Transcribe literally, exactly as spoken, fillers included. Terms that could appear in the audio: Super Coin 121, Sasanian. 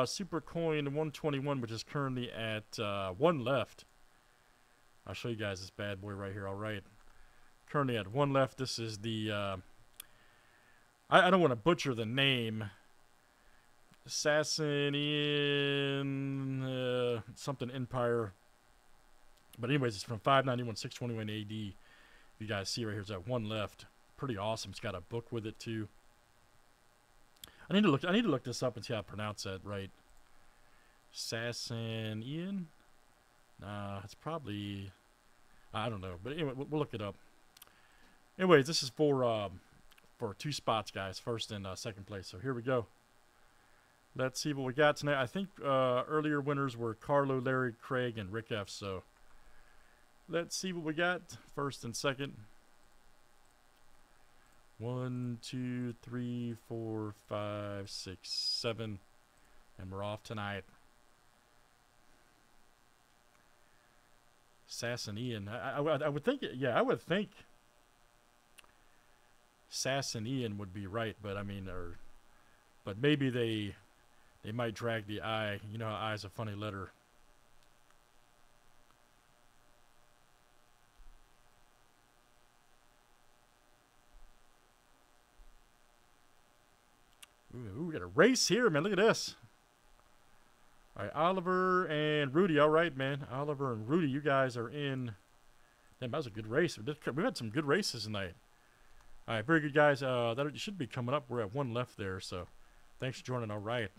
uh, Super Coin one twenty-one, which is currently at uh, one left. I'll show you guys this bad boy right here. All right, currently at one left. This is the uh, I, I don't want to butcher the name. Sasanian uh, something Empire. But anyways, it's from five ninety-one to six twenty-one A D. If you guys see right here, it's at one left. Pretty awesome. It's got a book with it too. I need to look. I need to look this up and see how I pronounce that right. Sasanian. Nah, it's probably. I don't know. But anyway, we'll look it up. Anyways, this is for um, for two spots, guys. First and uh, second place. So here we go. Let's see what we got tonight. I think uh, earlier winners were Carlo, Larry, Craig, and Rick F. So let's see what we got. First and second. One, two, three, four, five, six, seven. And we're off tonight. Sasanian. I, I, I would think, yeah, I would think Sasanian would be right, but I mean, or, but maybe they. They might drag the I. You know how I is a funny letter. Ooh, we got a race here, man. Look at this. All right, Oliver and Rudy. All right, man. Oliver and Rudy, you guys are in. Damn, that was a good race. We've had some good races tonight. All right, very good, guys. Uh, that should be coming up. We're at one left there, so thanks for joining. All right.